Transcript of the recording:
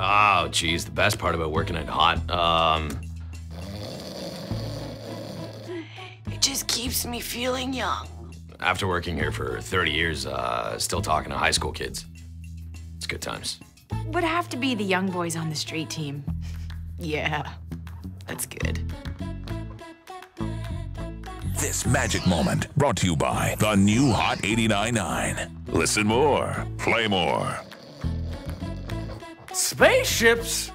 Oh, geez, the best part about working at HOT, It just keeps me feeling young. After working here for 30 years, still talking to high school kids. It's good times. Would have to be the young boys on the street team. Yeah, that's good. This magic moment brought to you by the new HOT 89.9. Listen more, play more. Spaceships?